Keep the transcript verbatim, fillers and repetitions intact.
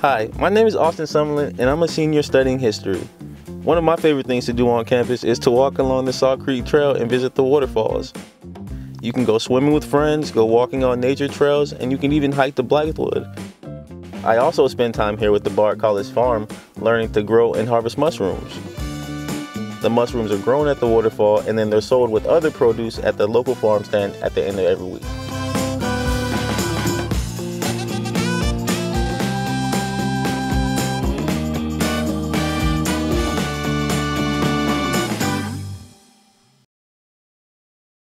Hi, my name is Austin Summerlin, and I'm a senior studying history. One of my favorite things to do on campus is to walk along the Sawkill Trail and visit the waterfalls. You can go swimming with friends, go walking on nature trails, and you can even hike to Blackwood. I also spend time here with the Bard College Farm, learning to grow and harvest mushrooms. The mushrooms are grown at the waterfall, and then they're sold with other produce at the local farm stand at the end of every week.